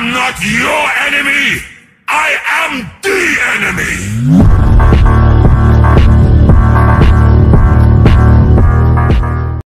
am not your enemy! I am the enemy!